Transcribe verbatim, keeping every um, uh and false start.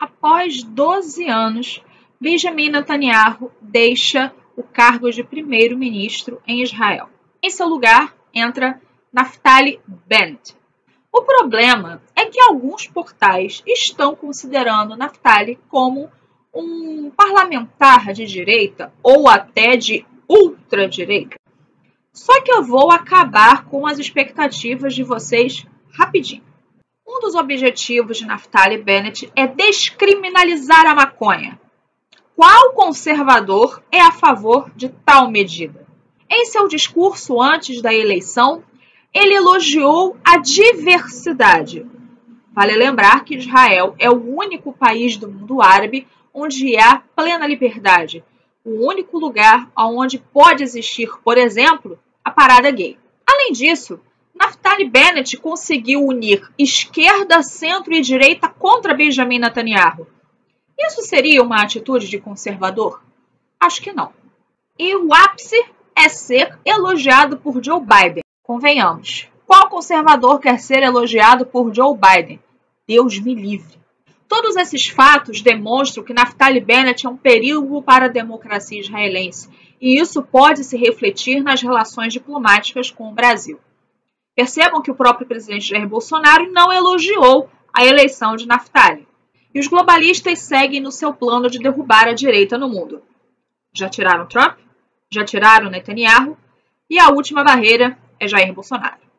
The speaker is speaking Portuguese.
após doze anos, Benjamin Netanyahu deixa o cargo de primeiro-ministro em Israel. Em seu lugar, entra Naftali Bennett. O problema é que alguns portais estão considerando Naftali como um parlamentar de direita ou até de ultradireita. Só que eu vou acabar com as expectativas de vocês rapidinho. Um dos objetivos de Naftali Bennett é descriminalizar a maconha. Qual conservador é a favor de tal medida? Em seu discurso antes da eleição, ele elogiou a diversidade. Vale lembrar que Israel é o único país do mundo árabe onde há plena liberdade, o único lugar onde pode existir, por exemplo, a parada gay. Além disso, Naftali Bennett conseguiu unir esquerda, centro e direita contra Benjamin Netanyahu. Isso seria uma atitude de conservador? Acho que não. E o ápice é ser elogiado por Joe Biden. Convenhamos, qual conservador quer ser elogiado por Joe Biden? Deus me livre. Todos esses fatos demonstram que Naftali Bennett é um perigo para a democracia israelense, e isso pode se refletir nas relações diplomáticas com o Brasil. Percebam que o próprio presidente Jair Bolsonaro não elogiou a eleição de Naftali. E os globalistas seguem no seu plano de derrubar a direita no mundo. Já tiraram Trump, já tiraram Netanyahu e a última barreira é Jair Bolsonaro.